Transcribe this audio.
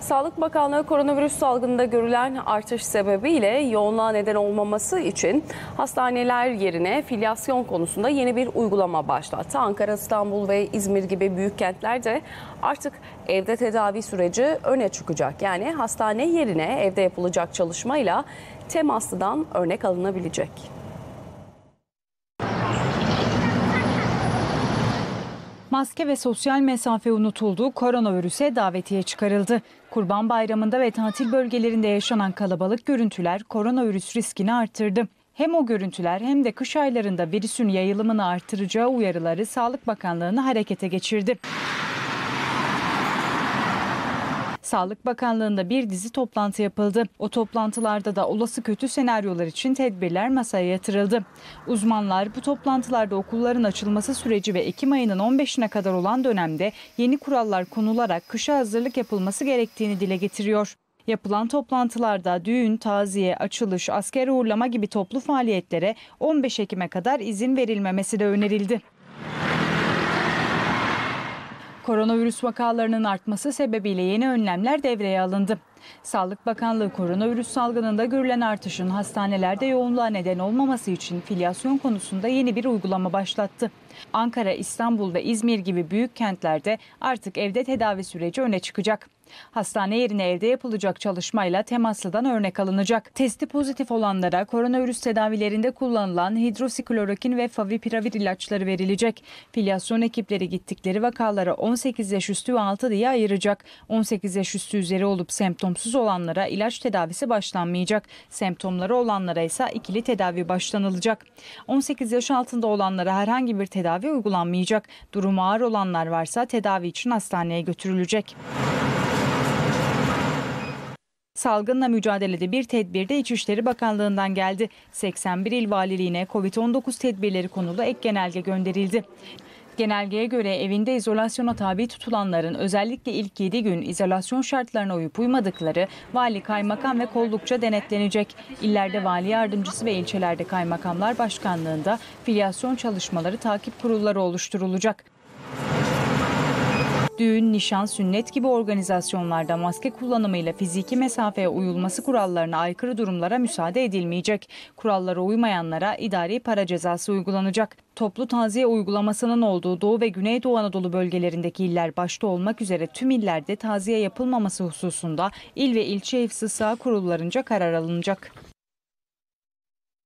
Sağlık Bakanlığı koronavirüs salgınında görülen artış sebebiyle yoğunluğa neden olmaması için hastaneler yerine filyasyon konusunda yeni bir uygulama başlattı. Ankara, İstanbul ve İzmir gibi büyük kentlerde artık evde tedavi süreci öne çıkacak. Yani hastane yerine evde yapılacak çalışmayla temaslıdan örnek alınabilecek. Maske ve sosyal mesafe unutuldu, koronavirüse davetiye çıkarıldı. Kurban Bayramı'nda ve tatil bölgelerinde yaşanan kalabalık görüntüler koronavirüs riskini arttırdı. Hem o görüntüler hem de kış aylarında virüsün yayılımını artıracağı uyarıları Sağlık Bakanlığı'nı harekete geçirdi. Sağlık Bakanlığı'nda bir dizi toplantı yapıldı. O toplantılarda da olası kötü senaryolar için tedbirler masaya yatırıldı. Uzmanlar bu toplantılarda okulların açılması süreci ve Ekim ayının 15'ine kadar olan dönemde yeni kurallar konularak kışa hazırlık yapılması gerektiğini dile getiriyor. Yapılan toplantılarda düğün, taziye, açılış, asker uğurlama gibi toplu faaliyetlere 15 Ekim'e kadar izin verilmemesi de önerildi. Koronavirüs vakalarının artması sebebiyle yeni önlemler devreye alındı. Sağlık Bakanlığı koronavirüs salgınında görülen artışın hastanelerde yoğunluğa neden olmaması için filyasyon konusunda yeni bir uygulama başlattı. Ankara, İstanbul ve İzmir gibi büyük kentlerde artık evde tedavi süreci öne çıkacak. Hastane yerine evde yapılacak çalışmayla temaslıdan örnek alınacak. Testi pozitif olanlara koronavirüs tedavilerinde kullanılan hidroksiklorokin ve favipiravir ilaçları verilecek. Filyasyon ekipleri gittikleri vakaları 18 yaş üstü ve altı diye ayıracak. 18 yaş üstü üzeri olup semptomsuz olanlara ilaç tedavisi başlanmayacak. Semptomları olanlara ise ikili tedavi başlanılacak. 18 yaş altında olanlara herhangi bir tedavi uygulanmayacak. Durumu ağır olanlar varsa tedavi için hastaneye götürülecek. Salgınla mücadelede bir tedbir de İçişleri Bakanlığı'ndan geldi. 81 il valiliğine Covid-19 tedbirleri konulu ek genelge gönderildi. Genelgeye göre evinde izolasyona tabi tutulanların özellikle ilk 7 gün izolasyon şartlarına uyup uymadıkları vali, kaymakam ve kollukça denetlenecek. İllerde vali yardımcısı ve ilçelerde kaymakamlar başkanlığında filyasyon çalışmaları takip kurulları oluşturulacak. Düğün, nişan, sünnet gibi organizasyonlarda maske kullanımıyla fiziki mesafeye uyulması kurallarına aykırı durumlara müsaade edilmeyecek. Kurallara uymayanlara idari para cezası uygulanacak. Toplu taziye uygulamasının olduğu Doğu ve Güneydoğu Anadolu bölgelerindeki iller başta olmak üzere tüm illerde taziye yapılmaması hususunda il ve ilçe ifsısa kurullarınca karar alınacak.